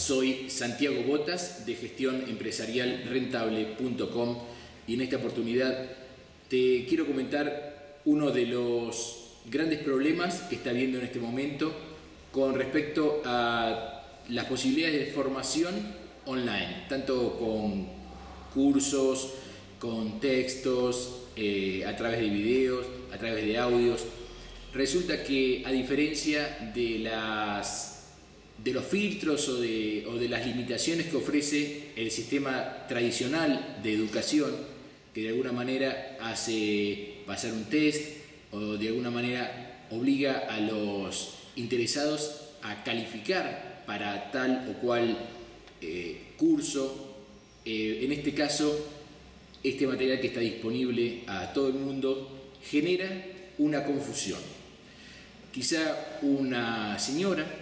Soy Santiago Botas de gestionempresarialrentable.com y en esta oportunidad te quiero comentar uno de los grandes problemas que está habiendo en este momento con respecto a las posibilidades de formación online, tanto con cursos, con textos, a través de videos, a través de audios. Resulta que, a diferencia de los filtros o de las limitaciones que ofrece el sistema tradicional de educación, que de alguna manera hace pasar un test o de alguna manera obliga a los interesados a calificar para tal o cual curso, en este caso este material que está disponible a todo el mundo genera una confusión. Quizá una señora,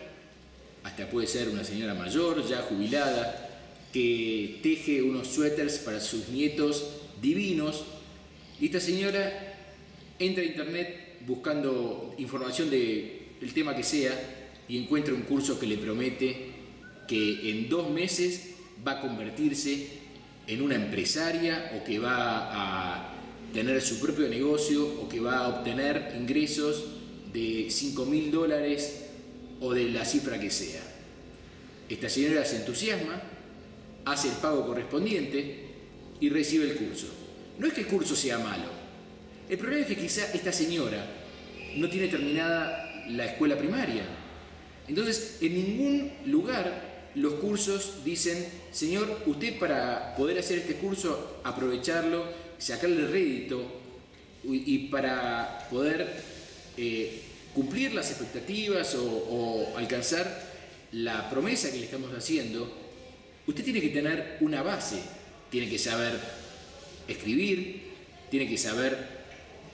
hasta puede ser una señora mayor, ya jubilada, que teje unos suéteres para sus nietos divinos, y esta señora entra a internet buscando información del tema que sea y encuentra un curso que le promete que en 2 meses va a convertirse en una empresaria, o que va a tener su propio negocio, o que va a obtener ingresos de $5.000 o de la cifra que sea. Esta señora se entusiasma, hace el pago correspondiente y recibe el curso. No es que el curso sea malo, el problema es que quizá esta señora no tiene terminada la escuela primaria. Entonces, en ningún lugar los cursos dicen: señor, usted para poder hacer este curso, aprovecharlo, sacarle rédito y para poder cumplir las expectativas o alcanzar la promesa que le estamos haciendo, usted tiene que tener una base, tiene que saber escribir, tiene que saber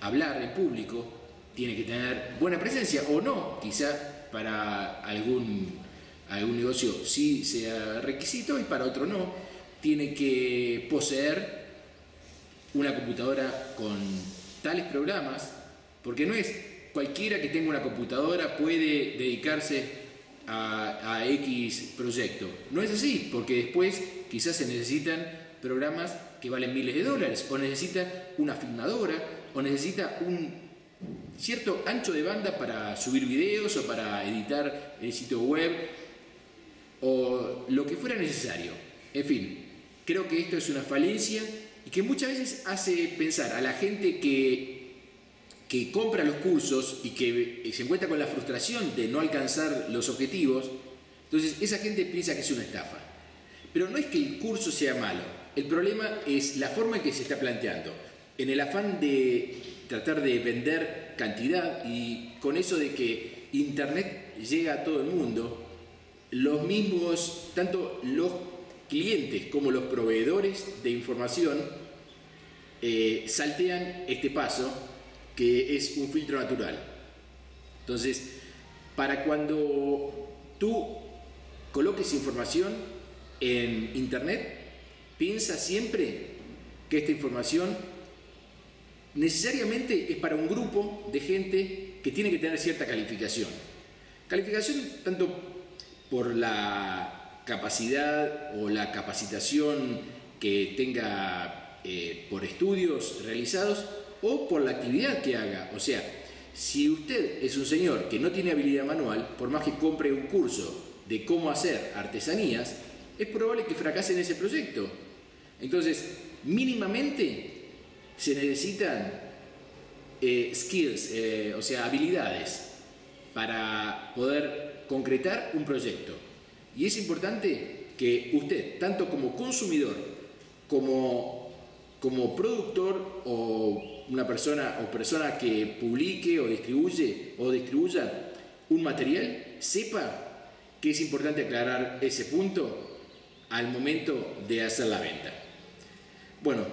hablar en público, tiene que tener buena presencia o no, quizá para algún negocio sí sea requisito y para otro no, tiene que poseer una computadora con tales programas, porque no es cualquiera que tenga una computadora puede dedicarse a X proyecto. No es así, porque después quizás se necesitan programas que valen miles de dólares, o necesita una filmadora, o necesita un cierto ancho de banda para subir videos o para editar el sitio web, o lo que fuera necesario. En fin, creo que esto es una falencia y que muchas veces hace pensar a la gente que compra los cursos y que se encuentra con la frustración de no alcanzar los objetivos. Entonces esa gente piensa que es una estafa. Pero no es que el curso sea malo, el problema es la forma en que se está planteando, en el afán de tratar de vender cantidad, y con eso de que internet llega a todo el mundo, los mismos, tanto los clientes como los proveedores de información saltean este paso, que es un filtro natural. Entonces, para cuando tú coloques información en internet, piensa siempre que esta información necesariamente es para un grupo de gente que tiene que tener cierta calificación. Calificación tanto por la capacidad o la capacitación que tenga por estudios realizados, o por la actividad que haga. O sea, si usted es un señor que no tiene habilidad manual, por más que compre un curso de cómo hacer artesanías, es probable que fracase en ese proyecto. Entonces, mínimamente se necesitan skills, o sea, habilidades para poder concretar un proyecto. Y es importante que usted, tanto como consumidor, como productor o una persona o persona que publique o distribuya un material, sepa que es importante aclarar ese punto al momento de hacer la venta. Bueno,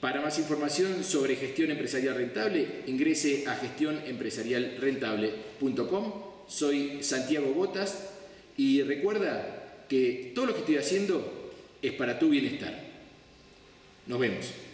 para más información sobre gestión empresarial rentable, ingrese a gestionempresarialrentable.com. Soy Santiago Botas y recuerda que todo lo que estoy haciendo es para tu bienestar. Nos vemos.